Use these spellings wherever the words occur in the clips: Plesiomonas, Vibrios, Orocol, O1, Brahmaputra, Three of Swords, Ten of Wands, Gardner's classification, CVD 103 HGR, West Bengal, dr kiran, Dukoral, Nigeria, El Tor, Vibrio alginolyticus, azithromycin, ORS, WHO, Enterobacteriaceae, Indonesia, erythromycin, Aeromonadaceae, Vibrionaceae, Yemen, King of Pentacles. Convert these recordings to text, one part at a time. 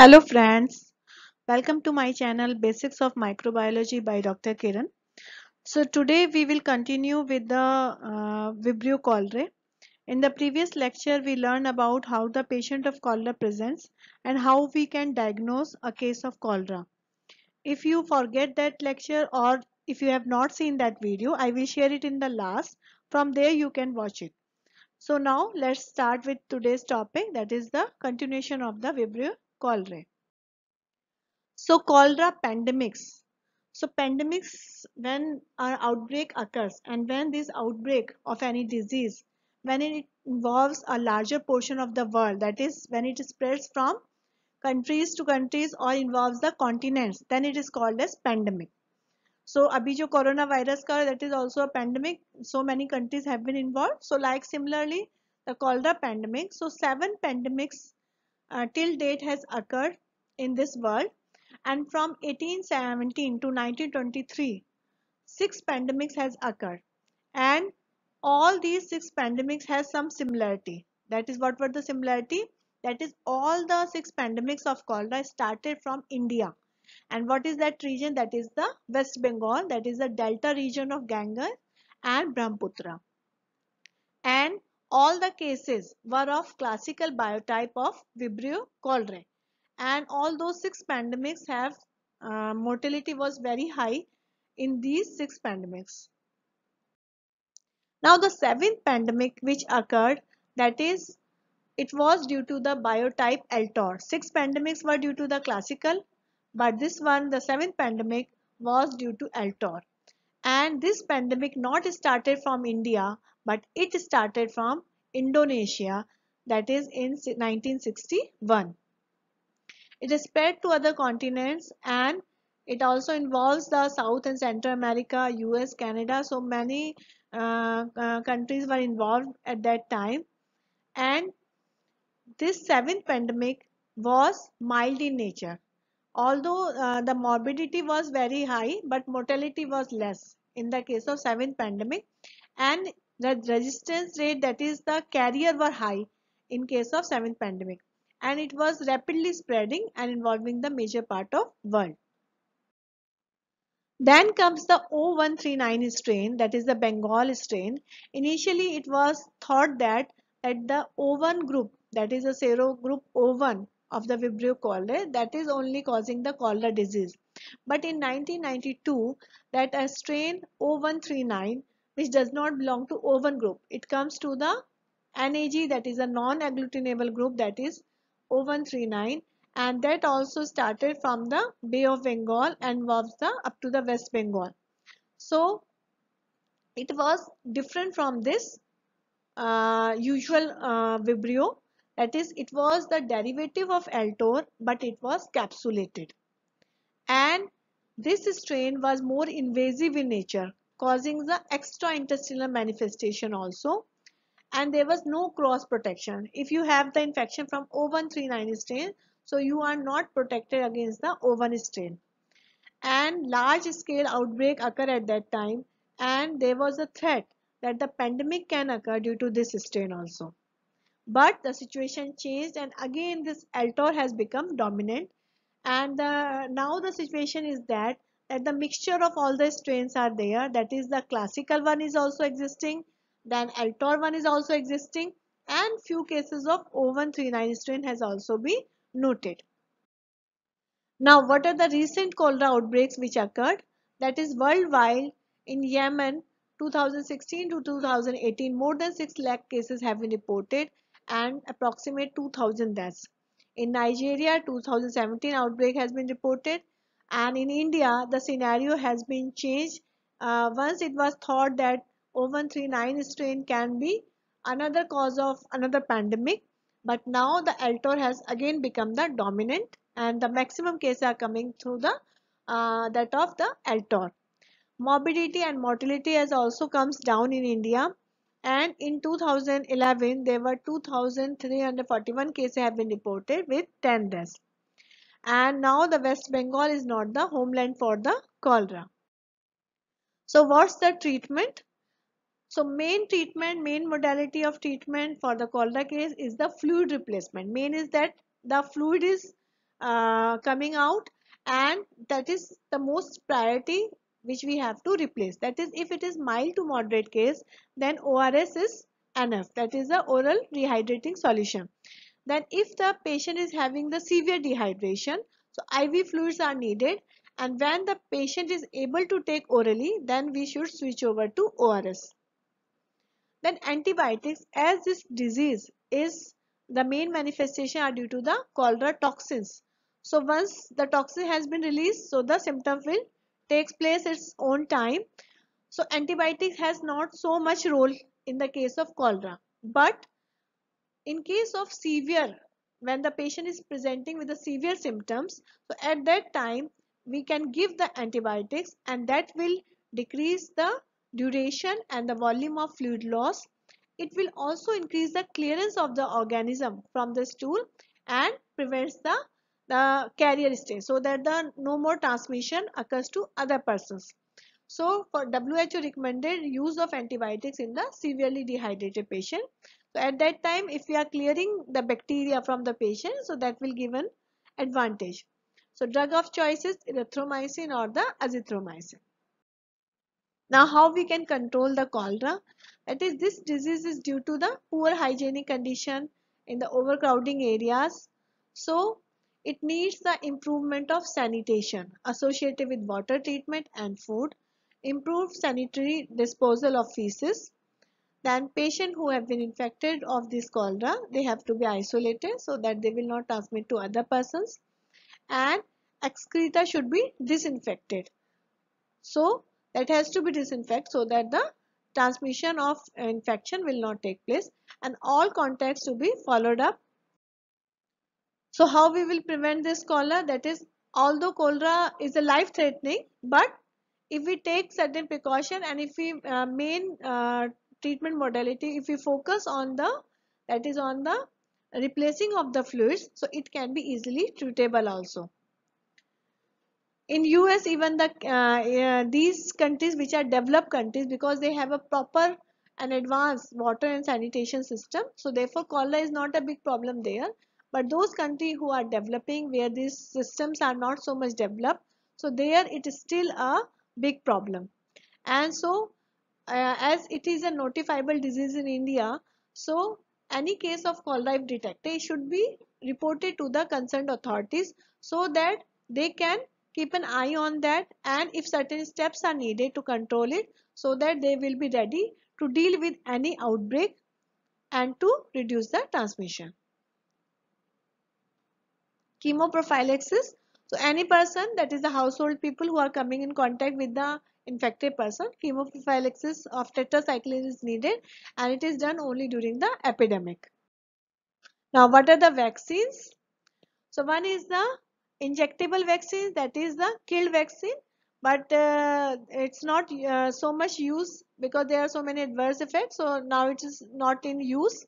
Hello friends, welcome to my channel basics of microbiology by doctor Kiran. So today we will continue with the vibrio cholerae. In the previous lecture we learn about how the patient of cholera presents and how we can diagnose a case of cholera. If you forget that lecture or if you have not seen that video, I will share it in the last. From there you can watch it. So now let's start with today's topic, that is the continuation of the vibrio cholerae. So cholera pandemics. So pandemics, when an outbreak occurs and when this outbreak of any disease, when it involves a larger portion of the world, that is when it spreads from countries to countries or involves the continents, then it is called as pandemic. So abhi jo coronavirus ka, that is also a pandemic. So many countries have been involved. So like similarly the cholera pandemic. So 7 pandemics till date has occurred in this world, and from 1817 to 1923 6 pandemics has occurred, and all these 6 pandemics has some similarity. That is, what were the similarity? That is, all the 6 pandemics of cholera started from India. And what is that region? That is the West Bengal, that is the delta region of Ganga and Brahmaputra, and all the cases were of classical biotype of Vibrio cholerae. And all those 6 pandemics have mortality was very high in these 6 pandemics. Now the 7th pandemic which occurred, that is, it was due to the biotype El Tor. 6 pandemics were due to the classical, but this one, the 7th pandemic, was due to El Tor. And this pandemic not started from India, but it started from Indonesia, that is in 1961. It is spread to other continents, and it also involves the South and Central America, US, Canada. So many countries were involved at that time. And this 7th pandemic was mild in nature. Although the morbidity was very high, but mortality was less in the case of 7th pandemic. And the resistance rate, that is the carrier, were high in case of 7th pandemic, and it was rapidly spreading and involving the major part of world. Then comes the O139 strain, that is the Bengal strain. Initially it was thought that the O1 group, that is the sero group O1 of the Vibrio cholerae, that is only causing the cholera disease. But in 1992 that a strain O139, which does not belong to O1 group, it comes to the NAG, that is a non-agglutinable group, that is O139, and that also started from the Bay of Bengal and was up to the West Bengal. So it was different from this usual Vibrio, that is it was the derivative of El Tor, but it was capsulated. And this strain was more invasive in nature, causing the extraintestinal manifestation also, and there was no cross protection. If you have the infection from O139 strain, so you are not protected against the O1 strain. And large scale outbreak occurred at that time, and there was a threat that the pandemic can occur due to this strain also. But the situation changed, and again this El Tor has become dominant, and now the situation is that the mixture of all the strains are there, that is the classical one is also existing, then El Tor one is also existing, and few cases of O139 strain has also been noted. Now what are the recent cholera outbreaks which occurred? That is worldwide in Yemen 2016 to 2018 more than 6 lakh cases have been reported and approximate 2,000 deaths. In Nigeria 2017 outbreak has been reported. And in India, the scenario has been changed. Once it was thought that O139 strain can be another cause of another pandemic, but now the El Tor has again become the dominant, and the maximum cases are coming through the that of the El Tor. Morbidity and mortality has also comes down in India, and in 2011 there were 2,341 cases have been reported with 10 deaths. And now the West Bengal is not the homeland for the cholera. So what's the treatment? So main modality of treatment for the cholera case is the fluid replacement. Main is that the fluid is coming out, and that is the most priority which we have to replace. That is, if it is mild to moderate case, then ORS is enough, that is the oral rehydrating solution. Then if the patient is having the severe dehydration, so IV fluids are needed, and when the patient is able to take orally, then we should switch over to ORS. Then antibiotics, as this disease is the main manifestation are due to the cholera toxins. So once the toxin has been released, so the symptom will takes place its own time. So antibiotics has not so much role in the case of cholera, but in case of severe, when the patient is presenting with the severe symptoms, so at that time we can give the antibiotics, and that will decrease the duration and the volume of fluid loss. It will also increase the clearance of the organism from the stool and prevents the carrier stage, so that the no more transmission occurs to other persons. So for WHO recommended use of antibiotics in the severely dehydrated patient. So at that time, if we are clearing the bacteria from the patient, so that will give an advantage. So drug of choice is erythromycin or the azithromycin. Now how we can control the cholera? That is, this disease is due to the poor hygienic condition in the overcrowding areas. So it needs the improvement of sanitation associated with water treatment and food, improved sanitary disposal of feces. Then patients who have been infected of this cholera, they have to be isolated so that they will not transmit to other persons, and excreta should be disinfected. So that has to be disinfected so that the transmission of infection will not take place, and all contacts to be followed up. So how we will prevent this cholera? That is, although cholera is a life threatening, but if we take certain precaution, and if we main treatment modality, if we focus on the, that is on the replacing of the fluids, so it can be easily treatable also. In US, even the these countries which are developed countries, because they have a proper and advanced water and sanitation system, so therefore cholera is not a big problem there. But those countries who are developing, where these systems are not so much developed, so there it is still a big problem. And so as it is a notifiable disease in India, so any case of cholera if detected should be reported to the concerned authorities, so that they can keep an eye on that, and if certain steps are needed to control it, so that they will be ready to deal with any outbreak and to reduce the transmission. Chemoprophylaxis. So any person, that is the household people who are coming in contact with the infected person, chemoprophylaxis of tetracycline is needed, and it is done only during the epidemic. Now what are the vaccines? So one is the injectable vaccines, that is the killed vaccine, but it's not so much use because there are so many adverse effects, so now it is not in use.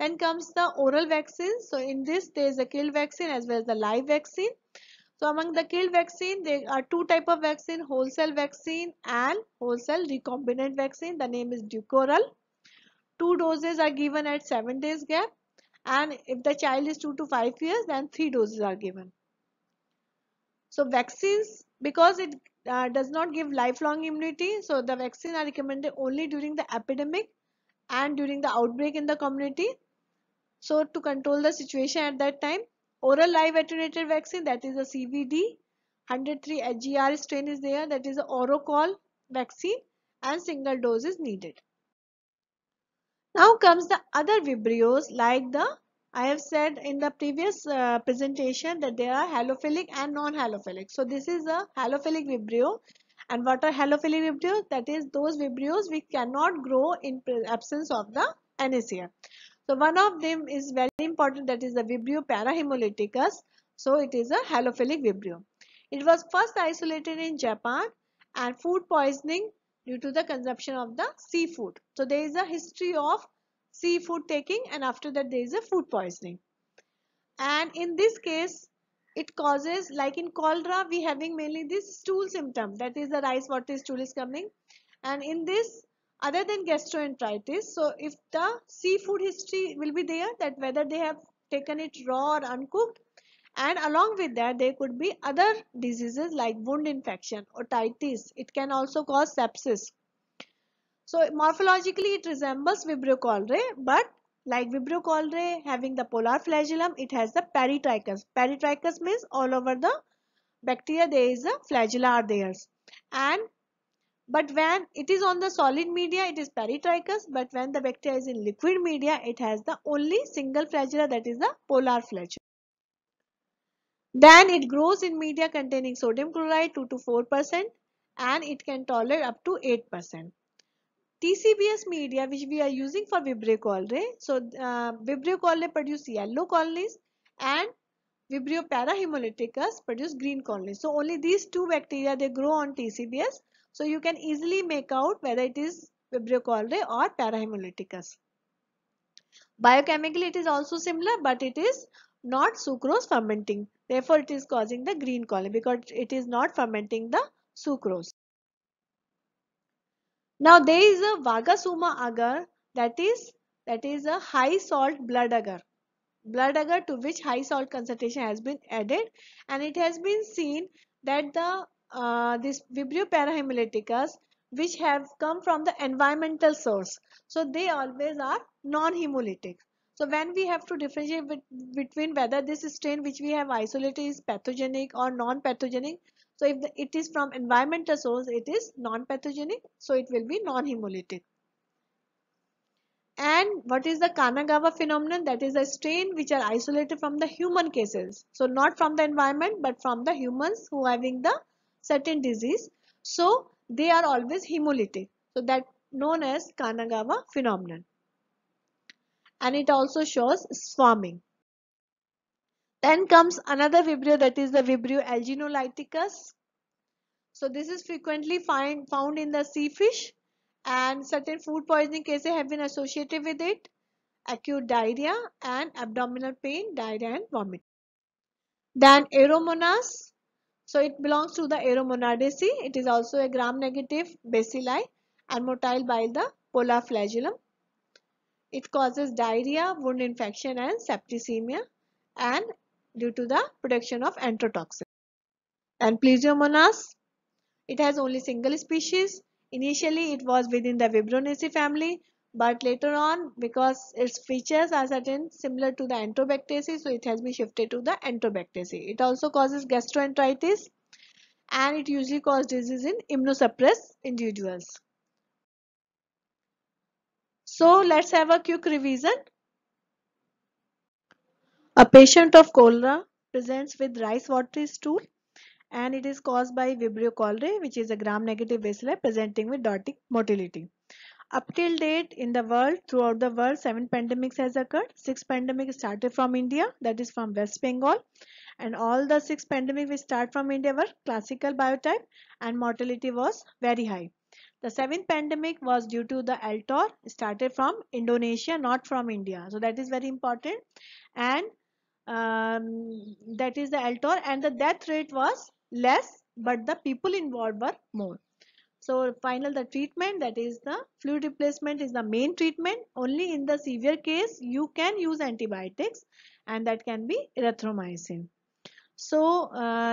Then comes the oral vaccines. So in this there is a killed vaccine as well as the live vaccine. So among the killed vaccine, there are two type of vaccine, whole cell vaccine and whole cell recombinant vaccine. The name is Dukoral. 2 doses are given at 7 days gap, and if the child is 2 to 5 years, then 3 doses are given. So vaccines, because it does not give lifelong immunity, so the vaccine are recommended only during the epidemic and during the outbreak in the community, so to control the situation at that time. Oral live attenuated vaccine, that is a CVD 103 HGR strain is there, that is a Orocol vaccine, and single dose is needed. Now comes the other vibrios, like the, I have said in the previous presentation that there are halophilic and non-halophilic. So this is a halophilic vibrio. And what are halophilic vibrios? That is those vibrios which cannot grow in absence of the NACR. So one of them is very important, that is the Vibrio parahaemolyticus. So it is a halophilic vibrio. It was first isolated in Japan, and food poisoning due to the consumption of the seafood. So there is a history of seafood taking, and after that there is a food poisoning. And in this case, it causes, like in cholera, we having mainly this stool symptom, that is the rice water stool is coming. And in this, other than gastroenteritis, so if the seafood history will be there, that whether they have taken it raw or uncooked, and along with that there could be other diseases like wound infection, otitis. It can also cause sepsis. So morphologically it resembles Vibrio cholerae, but like Vibrio cholerae having the polar flagellum, it has the peritrichus. Peritrichus means all over the bacteria there is a flagella are there, but when it is on the solid media it is peritrichus, but when the bacteria is in liquid media it has the only single flagella, that is the polar flagella. Then it grows in media containing sodium chloride 2 to 4%, and it can tolerate up to 8%. TCBS media which we are using for Vibrio cholerae, so Vibrio cholerae produce yellow colonies and Vibrio parahaemolyticus produce green colonies. So only these two bacteria they grow on TCBS, so you can easily make out whether it is Vibrio cholerae or parahaemolyticus. Biochemically it is also similar, but it is not sucrose fermenting, therefore it is causing the green colony because it is not fermenting the sucrose. Now there is a Wagatsuma agar, that is a high salt blood agar to which high salt concentration has been added, and it has been seen that the this Vibrio parahaemolyticus which have come from the environmental source, so they always are non-hemolytic. So when we have to differentiate between whether this strain which we have isolated is pathogenic or non-pathogenic, so if it is from environmental source it is non-pathogenic, so it will be non-hemolytic. And what is the Kanagawa phenomenon? That is a strain which are isolated from the human cases, so not from the environment but from the humans who are having the certain disease, so they are always hemolytic, so that known as Kanagawa phenomenon. And it also shows swarming. Then comes another Vibrio, that is the Vibrio alginolyticus. So this is frequently found in the sea fish, and certain food poisoning cases have been associated with it, acute diarrhea and abdominal pain, diarrhea and vomit. Then Aeromonas, so it belongs to the Aeromonadaceae. It is also a gram-negative bacilli and motile by the polar flagellum. It causes diarrhea, wound infection and septicemia, and due to the production of enterotoxin. And Plesiomonas, it has only single species. Initially it was within the Vibrionaceae family, but later on because its features are certain similar to the Enterobacteriaceae, so it has been shifted to the Enterobacteriaceae. It also causes gastroenteritis, and it usually causes disease in immunosuppressed individuals. So let's have a quick revision. A patient of cholera presents with rice watery stool, and it is caused by Vibrio cholerae, which is a gram-negative bacilli presenting with dotting motility. Up till date in the world, throughout the world, 7 pandemics has occurred. 6 pandemics started from India, that is from West Bengal, and all the 6 pandemics which start from India were classical biotype, and mortality was very high. The 7th pandemic was due to the El Tor, started from Indonesia, not from India. So that is very important, and that is the El Tor, and the death rate was less, but the people involved were more. So final the treatment, that is the fluid replacement is the main treatment. Only in the severe case you can use antibiotics, and that can be erythromycin. So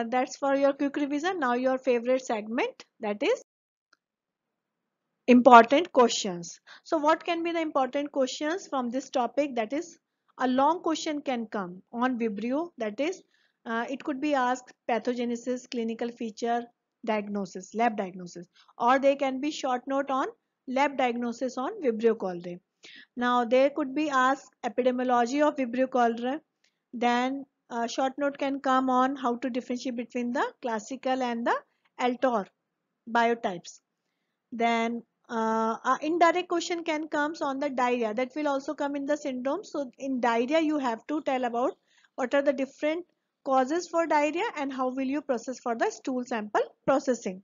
that's for your quick revision. Now your favorite segment, that is important questions. So what can be the important questions from this topic? That is, a long question can come on Vibrio, that is it could be asked pathogenesis, clinical feature, diagnosis, lab diagnosis, or they can be short note on lab diagnosis on Vibrio cholerae. Now they could be asked epidemiology of Vibrio cholerae, then a short note can come on how to differentiate between the classical and the El Tor biotypes. Then indirect question can comes on the diarrhea, that will also come in the syndrome. So in diarrhea you have to tell about what are the different causes for diarrhea and how will you process for the stool sample processing.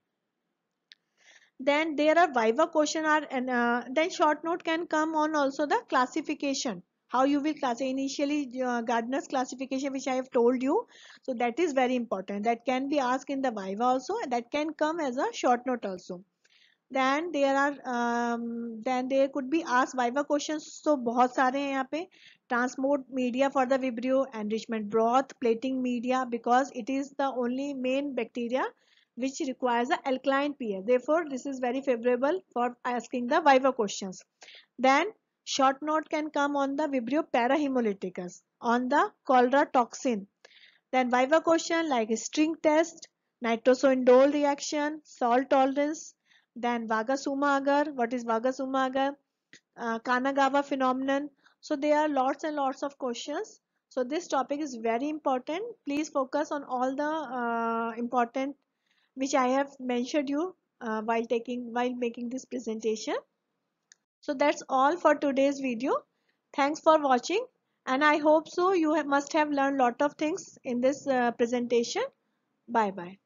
Then there are viva question are, and then short note can come on also the classification, how you will classify. Initially Gardner's classification which I have told you, so that is very important, that can be asked in the viva also, and that can come as a short note also. Then there are then there could be asked viva questions, so बहुत सारे हैं यहाँ पे transport media for the Vibrio, enrichment broth, plating media, because it is the only main bacteria which requires the alkaline pH. Therefore, this is very favorable for asking the Viva questions. Then short note can come on the Vibrio parahaemolyticus, on the cholera toxin. Then Viva question like string test, nitroso-indole reaction, salt tolerance, then Wagatsuma agar. What is Wagatsuma agar? Kanagawa phenomenon. So there are lots and lots of questions. So this topic is very important. Please focus on all the important which I have mentioned you while making this presentation. So that's all for today's video. Thanks for watching, and I hope so you must have learned lot of things in this presentation. Bye bye.